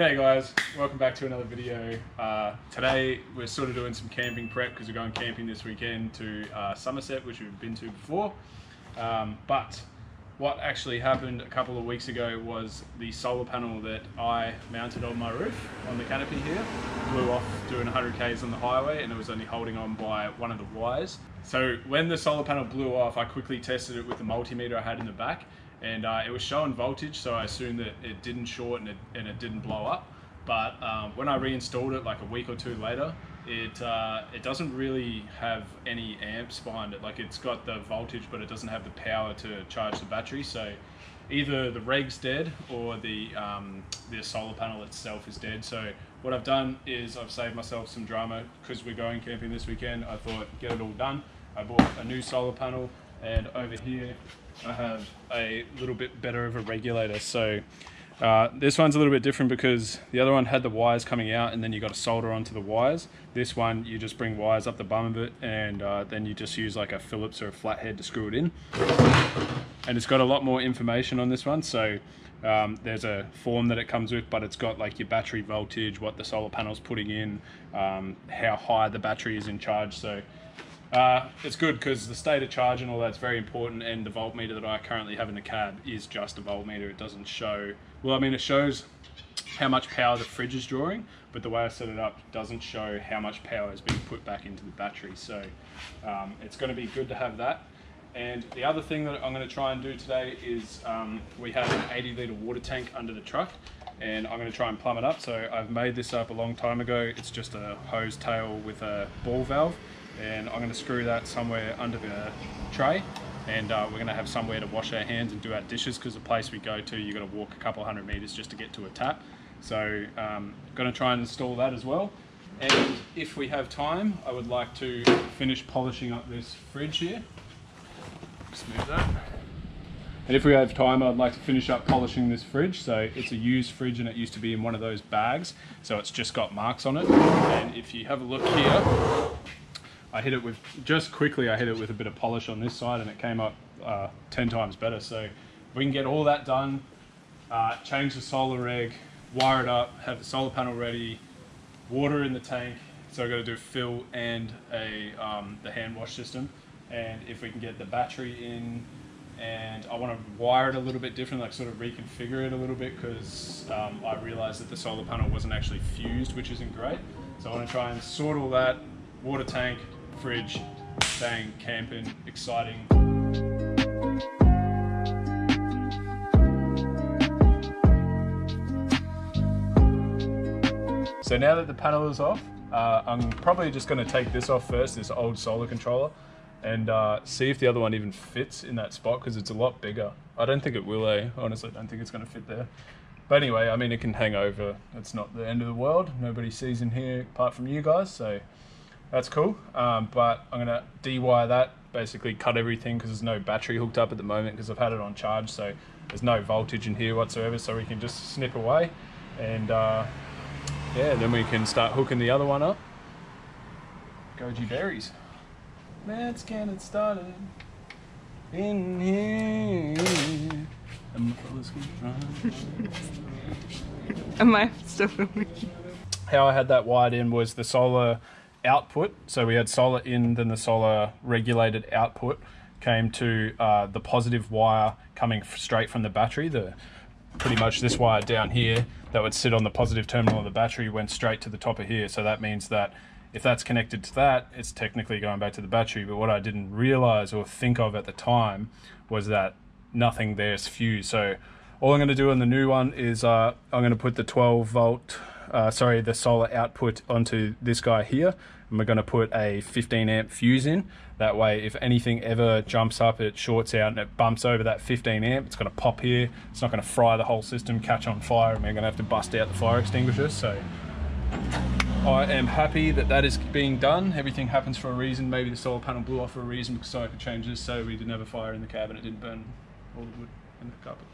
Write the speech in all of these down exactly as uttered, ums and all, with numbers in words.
Okay guys, welcome back to another video. Uh, today we're sort of doing some camping prep because we're going camping this weekend to uh, Somerset, which we've been to before. Um, but what actually happened a couple of weeks ago was the solar panel that I mounted on my roof, on the canopy here, blew off doing one hundred Ks on the highway, and it was only holding on by one of the wires. So when the solar panel blew off, I quickly tested it with the multimeter I had in the back. And uh, it was showing voltage, so I assumed that it didn't short and it, and it didn't blow up. But um, when I reinstalled it like a week or two later, it uh, it doesn't really have any amps behind it. Like, it's got the voltage, but it doesn't have the power to charge the battery. So either the reg's dead or the, um, the solar panel itself is dead. So what I've done is I've saved myself some drama because we're going camping this weekend. I thought, get it all done. I bought a new solar panel, and over here I have a little bit better of a regulator. So uh, this one's a little bit different because the other one had the wires coming out and then you got to solder onto the wires. This one, you just bring wires up the bum of it, and uh, then you just use like a Phillips or a flathead to screw it in. And it's got a lot more information on this one. So um, there's a form that it comes with, but it's got like your battery voltage, what the solar panel's putting in, um, how high the battery is in charge. So Uh, it's good because the state of charge and all that's very important, and the voltmeter that I currently have in the cab is just a voltmeter. It doesn't show, well, I mean, it shows how much power the fridge is drawing, but the way I set it up doesn't show how much power is being put back into the battery. So um, it's going to be good to have that. And the other thing that I'm going to try and do today is um, we have an eighty litre water tank under the truck, and I'm going to try and plumb it up. So I've made this up a long time ago. It's just a hose tail with a ball valve, and I'm going to screw that somewhere under the tray, and uh, we're going to have somewhere to wash our hands and do our dishes, because the place we go to, you got to walk a couple hundred meters just to get to a tap. So um, going to try and install that as well. And if we have time, I would like to finish polishing up this fridge here. Just move that. And if we have time, I'd like to finish up polishing this fridge. So it's a used fridge, and it used to be in one of those bags, so it's just got marks on it. And if you have a look here, I hit it with, just quickly, I hit it with a bit of polish on this side, and it came up uh, ten times better. So if we can get all that done, uh, change the solar reg, wire it up, have the solar panel ready, water in the tank. So I've got to do fill and a, um, the hand wash system. And if we can get the battery in, and I want to wire it a little bit different, like sort of reconfigure it a little bit, because um, I realized that the solar panel wasn't actually fused, which isn't great. So I want to try and sort all that, water tank, fridge, bang, camping, exciting. So now that the panel is off, uh, I'm probably just going to take this off first, this old solar controller, and uh, see if the other one even fits in that spot, because it's a lot bigger. I don't think it will, eh? Honestly, I don't think it's going to fit there. But anyway, I mean, it can hang over. It's not the end of the world. Nobody sees in here apart from you guys, so that's cool. Um, but I'm gonna dewire that, basically cut everything, because there's no battery hooked up at the moment because I've had it on charge, so there's no voltage in here whatsoever, so we can just snip away. And uh, yeah, then we can start hooking the other one up. Goji berries. Let's get it started in here. Am I still filming? How I had that wired in was the solar output, so we had solar in, then the solar regulated output came to uh, the positive wire coming straight from the battery. The pretty much this wire down here that would sit on the positive terminal of the battery went straight to the top of here, so that means that if that's connected to that, it's technically going back to the battery. But what I didn't realize or think of at the time was that nothing there's fused. So all I'm going to do on the new one is uh, I'm going to put the twelve volt Uh, sorry, the solar output onto this guy here, and we're going to put a fifteen amp fuse in. That way, if anything ever jumps up, it shorts out and it bumps over that fifteen amp, it's going to pop here. It's not going to fry the whole system, catch on fire, and we're going to have to bust out the fire extinguisher. So I am happy that that is being done. Everything happens for a reason. Maybe the solar panel blew off for a reason, because I could change this so we didn't have a fire in the cab and it didn't burn all the wood in the carpet.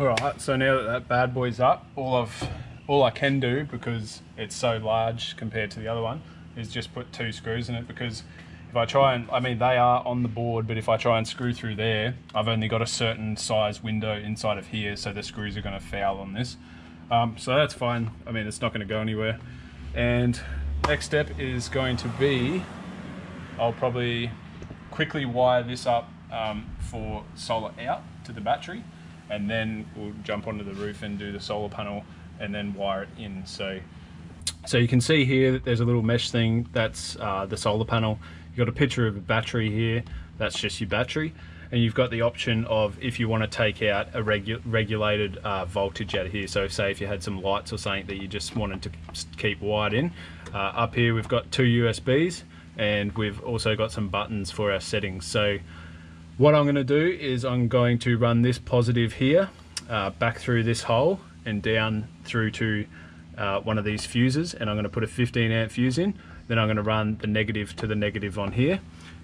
All right, so now that that bad boy's up, all I've All I can do, because it's so large compared to the other one, is just put two screws in it, because if I try and, I mean, they are on the board, but if I try and screw through there, I've only got a certain size window inside of here, so the screws are going to foul on this. Um, so that's fine. I mean, it's not going to go anywhere. And next step is going to be, I'll probably quickly wire this up um, for solar out to the battery, and then we'll jump onto the roof and do the solar panel and then wire it in. So so you can see here that there's a little mesh thing. That's uh, the solar panel. You've got a picture of a battery here. That's just your battery. And you've got the option of, if you want to take out a regu regulated uh, voltage out of here, so say if you had some lights or something that you just wanted to keep wired in, uh, up here we've got two U S Bs, and we've also got some buttons for our settings. So what I'm going to do is I'm going to run this positive here, uh, back through this hole and down through to uh, one of these fuses, and I'm going to put a fifteen amp fuse in. Then I'm going to run the negative to the negative on here.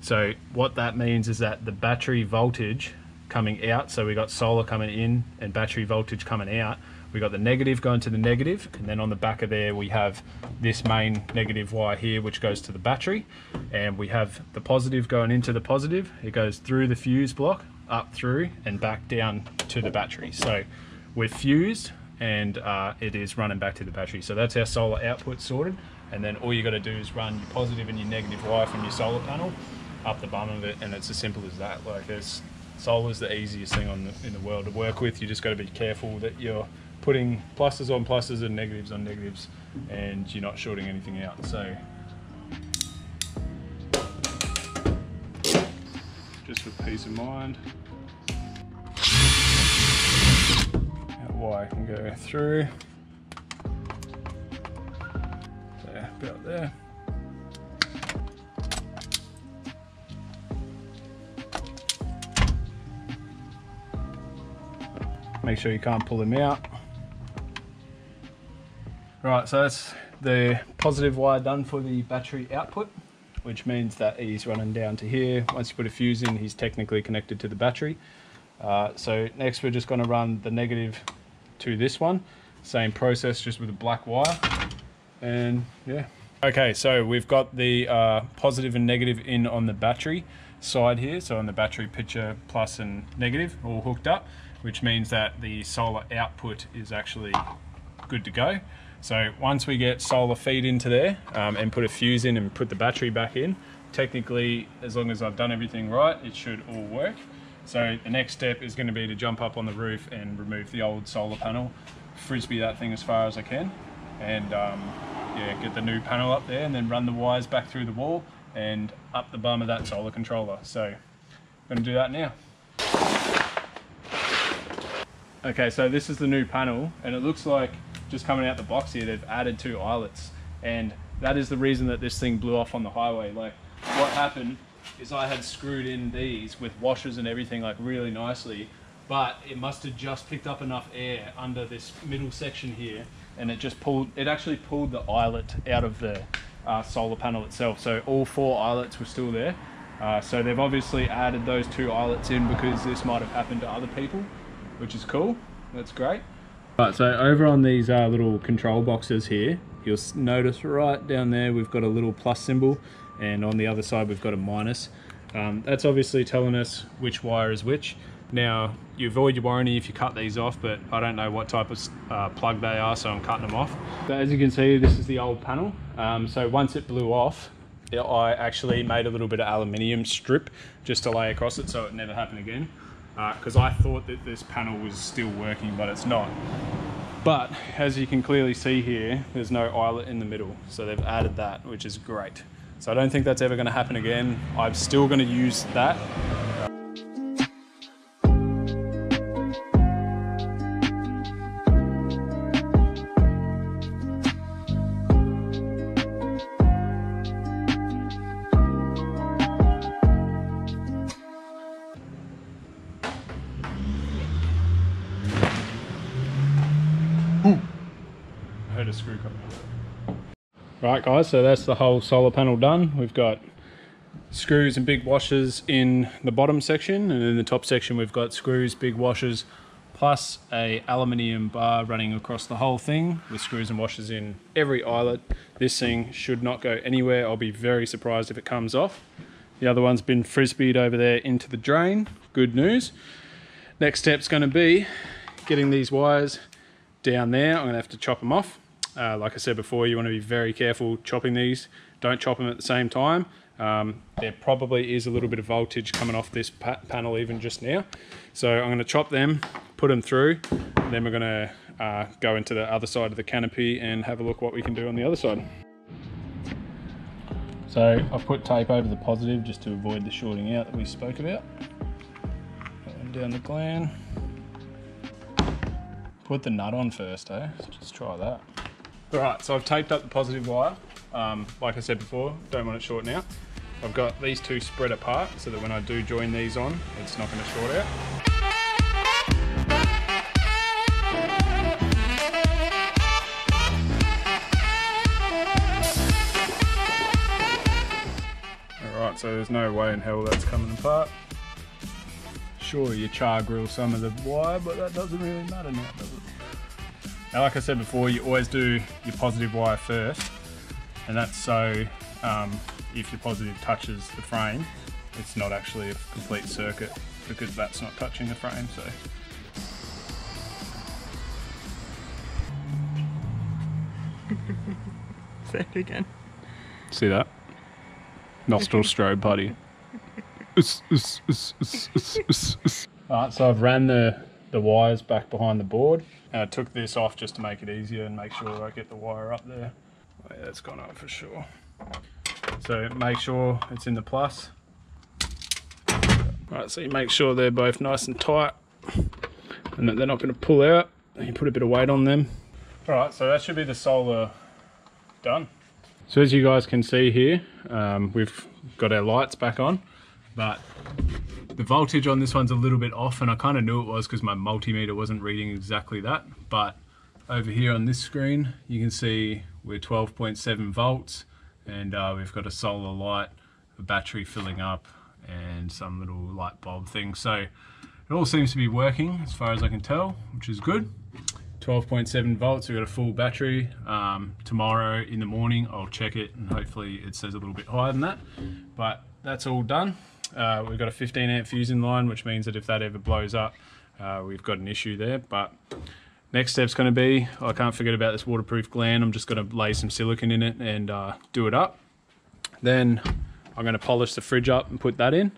So what that means is that the battery voltage coming out, so we got solar coming in and battery voltage coming out, we got the negative going to the negative, and then on the back of there we have this main negative wire here which goes to the battery, and we have the positive going into the positive, it goes through the fuse block, up through and back down to the battery. So we're fused, and uh, it is running back to the battery. So that's our solar output sorted, and then all you got to do is run your positive and your negative wire from your solar panel up the bum of it, and it's as simple as that. Like, it's solar's the easiest thing on the, in the world to work with. You just got to be careful that you're putting pluses on pluses and negatives on negatives, and you're not shorting anything out. So just for peace of mind, that wire can go through there, about there. Make sure you can't pull them out. Right, so that's the positive wire done for the battery output, which means that he's running down to here. Once you put a fuse in, he's technically connected to the battery. Uh, so next we're just going to run the negative to this one. Same process, just with a black wire. And yeah. Okay, so we've got the uh, positive and negative in on the battery side here. So on the battery picture, plus and negative all hooked up, which means that the solar output is actually good to go. So once we get solar feed into there um, and put a fuse in and put the battery back in, technically, as long as I've done everything right, it should all work. So the next step is going to be to jump up on the roof and remove the old solar panel, frisbee that thing as far as I can, and um, yeah, get the new panel up there, and then run the wires back through the wall and up the bum of that solar controller. So I'm going to do that now. Okay, so this is the new panel, and it looks like, just coming out the box here, they've added two eyelets, and that is the reason that this thing blew off on the highway. Like, what happened is I had screwed in these with washers and everything, like, really nicely, but it must have just picked up enough air under this middle section here, and it just pulled, it actually pulled the eyelet out of the uh, solar panel itself. So all four eyelets were still there. Uh, so they've obviously added those two eyelets in because this might have happened to other people, which is cool. That's great. Right, so over on these uh, little control boxes here, you'll notice right down there we've got a little plus symbol, and on the other side we've got a minus. Um, that's obviously telling us which wire is which. Now, you void your warranty if you cut these off, but I don't know what type of uh, plug they are, so I'm cutting them off. So as you can see, this is the old panel. Um, so once it blew off, I actually made a little bit of aluminium strip just to lay across it so it never happened again. Because uh, I thought that this panel was still working, but it's not. But as you can clearly see here, there's no eyelet in the middle, so they've added that, which is great. So I don't think that's ever going to happen again. I'm still going to use that. A screw coming. Right guys, so that's the whole solar panel done. We've got screws and big washers in the bottom section, and in the top section we've got screws, big washers, plus a aluminium bar running across the whole thing with screws and washers in every eyelet. This thing should not go anywhere. I'll be very surprised if it comes off. The other one's been frisbeed over there into the drain. Good news. Next step's going to be getting these wires down there. I'm going to have to chop them off. Uh, like I said before, you want to be very careful chopping these. Don't chop them at the same time. Um, there probably is a little bit of voltage coming off this pa panel even just now. So I'm going to chop them, put them through, and then we're going to uh, go into the other side of the canopy and have a look what we can do on the other side. So I've put tape over the positive just to avoid the shorting out that we spoke about. Put them down the gland. Put the nut on first, eh? So just try that. All right, so I've taped up the positive wire. Um, like I said before, don't want it shorting out. I've got these two spread apart so that when I do join these on, it's not going to short out. Alright, so there's no way in hell that's coming apart. Sure, you char grill some of the wire, but that doesn't really matter now, does it? Now, like I said before, you always do your positive wire first. And that's so um, if your positive touches the frame, it's not actually a complete circuit because that's not touching the frame. So say it again. See that? Nostril strobe buddy. Alright, so I've ran the, the wires back behind the board, and I took this off just to make it easier and make sure I get the wire up there. Oh yeah, that's gone up for sure. So make sure it's in the plus. Right, so you make sure they're both nice and tight and that they're not going to pull out. You put a bit of weight on them. Alright, so that should be the solar done. So as you guys can see here, um, we've got our lights back on, but the voltage on this one's a little bit off, and I kind of knew it was because my multimeter wasn't reading exactly that. But over here on this screen, you can see we're twelve point seven volts, and uh, we've got a solar light, a battery filling up, and some little light bulb thing. So it all seems to be working as far as I can tell, which is good. twelve point seven volts, we've got a full battery. Um, tomorrow in the morning, I'll check it, and hopefully it says a little bit higher than that. But that's all done. Uh, we've got a fifteen amp fuse in line, which means that if that ever blows up, uh, we've got an issue there. But next step's going to be, I can't forget about this waterproof gland. I'm just going to lay some silicone in it and uh, do it up. Then I'm going to polish the fridge up and put that in.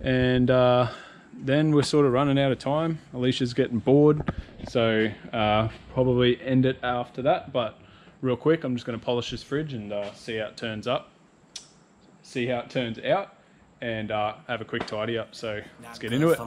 And uh, then we're sort of running out of time. Alicia's getting bored, so uh, probably end it after that. But real quick, I'm just going to polish this fridge and uh, see how it turns up. See how it turns out, and uh, have a quick tidy up. So let's get into it.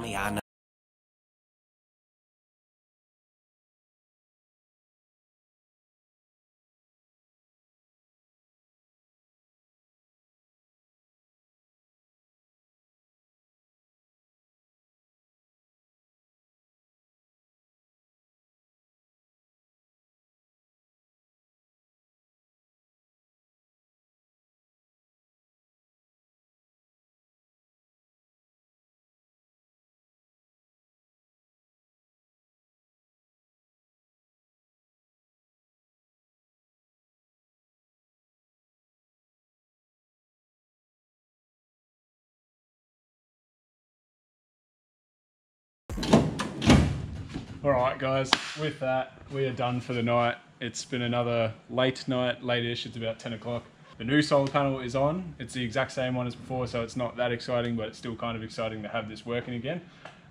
Alright guys, with that, we are done for the night. It's been another late night, late-ish, it's about ten o'clock. The new solar panel is on. It's the exact same one as before, so it's not that exciting, but it's still kind of exciting to have this working again,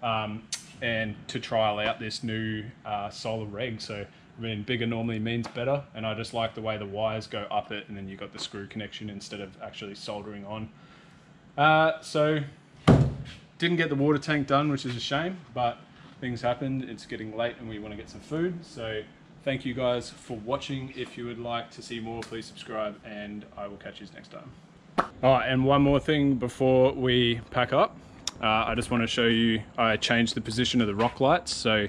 um, and to trial out this new uh, solar reg. So, I mean, bigger normally means better, and I just like the way the wires go up it, and then you've got the screw connection instead of actually soldering on. Uh, so, didn't get the water tank done, which is a shame, but things happened. It's getting late and we want to get some food. So thank you guys for watching. If you would like to see more, please subscribe, and I will catch you next time. All right, and one more thing before we pack up. Uh, I just want to show you, I changed the position of the rock lights. So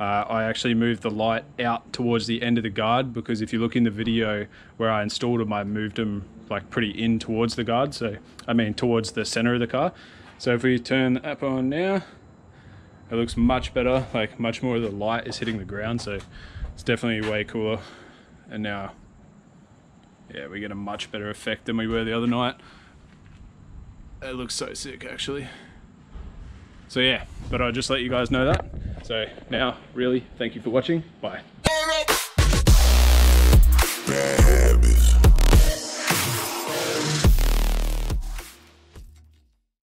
uh, I actually moved the light out towards the end of the guard, because if you look in the video where I installed them, I moved them like pretty in towards the guard. So, I mean, towards the center of the car. So if we turn the app on now, it looks much better, like much more of the light is hitting the ground, so it's definitely way cooler. And now, yeah, we get a much better effect than we were the other night. It looks so sick, actually. So yeah, but I'll just let you guys know that. So now, really, thank you for watching. Bye.